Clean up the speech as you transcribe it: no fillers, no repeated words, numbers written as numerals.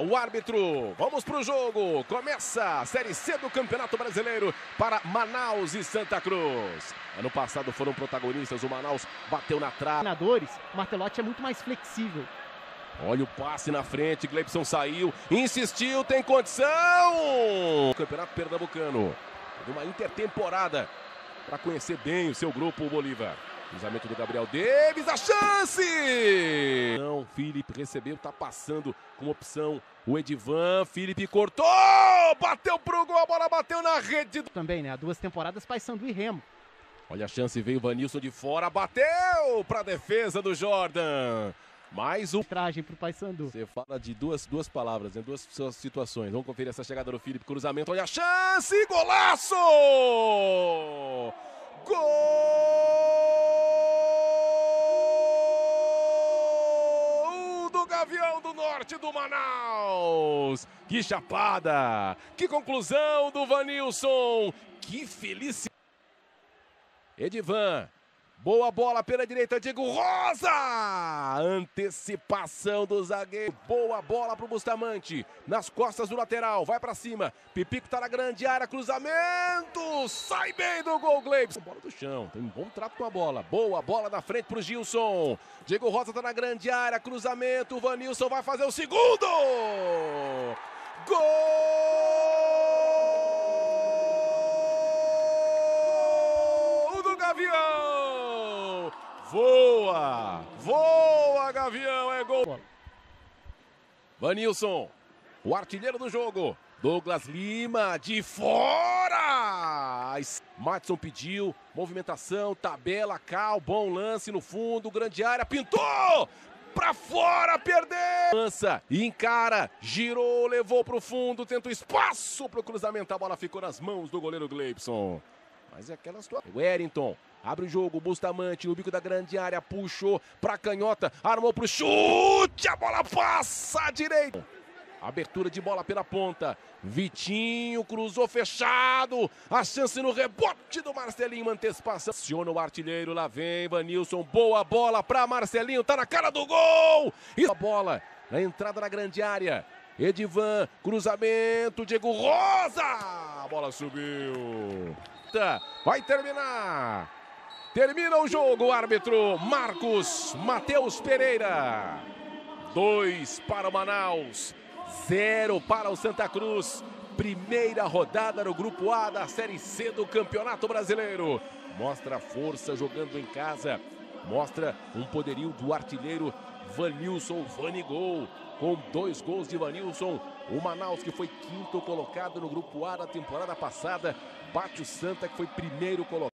O árbitro, vamos para o jogo, começa a Série C do Campeonato Brasileiro para Manaus e Santa Cruz. Ano passado foram protagonistas, o Manaus bateu na trave. O martelote é muito mais flexível. Olha o passe na frente, Gleibson saiu, insistiu, tem condição! Campeonato Pernambucano, uma intertemporada para conhecer bem o seu grupo, o Bolívar. Cruzamento do Gabriel Davis, a chance! Não, Felipe recebeu, tá passando como opção o Edivan, Felipe cortou, bateu pro gol, a bola bateu na rede. Também, né, há duas temporadas, Paysandu e Remo. Olha a chance, veio o Vanilson de fora, bateu pra defesa do Jordan. Mais um traje pro Paysandu. Você fala de duas palavras, né? Duas situações. Vamos conferir essa chegada do Felipe, cruzamento, olha a chance, golaço! Gavião do norte do Manaus, que chapada, que conclusão do Vanilson, que felicidade. Edivan, boa bola pela direita, Diego Rosa, antecipação do zagueiro, boa bola para o Bustamante, nas costas do lateral, vai para cima, Pipico tá na grande área, cruzamento, sai bem do gol, Gleibson. Bola do chão, tem um bom trato com a bola, boa bola na frente para o Gilson, Diego Rosa tá na grande área, cruzamento, o Vanilson vai fazer o segundo, gol do Gavião. Voa! Voa, Gavião! É gol! Vanilson, o artilheiro do jogo. Douglas Lima, de fora! Matsson pediu, movimentação, tabela, cal, bom lance no fundo, grande área, pintou! Pra fora, perdeu! Lança, encara, girou, levou pro fundo, tenta o espaço pro cruzamento, a bola ficou nas mãos do goleiro Gleibson. Mas é aquela situação. Wellington abre o jogo, Bustamante no bico da grande área, puxou pra canhota, armou pro chute, a bola passa à direita. Abertura de bola pela ponta, Vitinho cruzou fechado, a chance no rebote do Marcelinho, antecipação. Aciona o artilheiro, lá vem Vanilson, boa bola pra Marcelinho, tá na cara do gol! E a bola na entrada da grande área, Edivan, cruzamento, Diego Rosa, a bola subiu. Vai terminar. Termina o jogo, o árbitro Marcos Mateus Pereira. 2 para o Manaus, 0 para o Santa Cruz. Primeira rodada no Grupo A da Série C do Campeonato Brasileiro. Mostra a força jogando em casa. Mostra um poderio do artilheiro Vanilson, Vanigol. Com 2 gols de Vanilson, o Manaus, que foi 5º colocado no Grupo A da temporada passada, bate o Santa, que foi 1º colocado.